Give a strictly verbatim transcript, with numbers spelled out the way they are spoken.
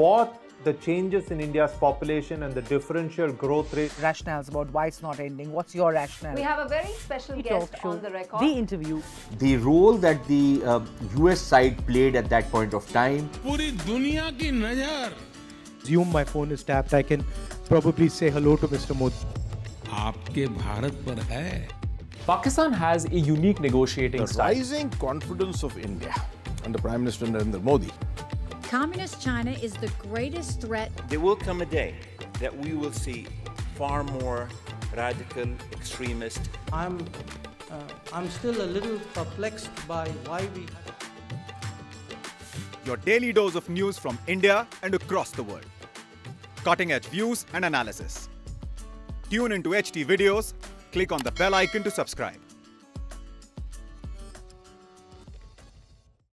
what the changes in India's population and the differential growth rate. Rationales about why it's not ending. What's your rationale? We have a very special the guest on the record. The interview. The role that the uh, U S side played at that point of time. Puri duniya ki nazar. Assume my phone is tapped. I can probably say hello to Mister Modi. Aapke Bharat par hai. Pakistan has a unique negotiating the style. The rising confidence of India under Prime Minister Narendra Modi. Communist China is the greatest threat. There will come a day that we will see far more radical extremists. I'm, uh, I'm still a little perplexed by why we... Your daily dose of news from India and across the world. Cutting-edge views and analysis. Tune into H T videos, click on the bell icon to subscribe.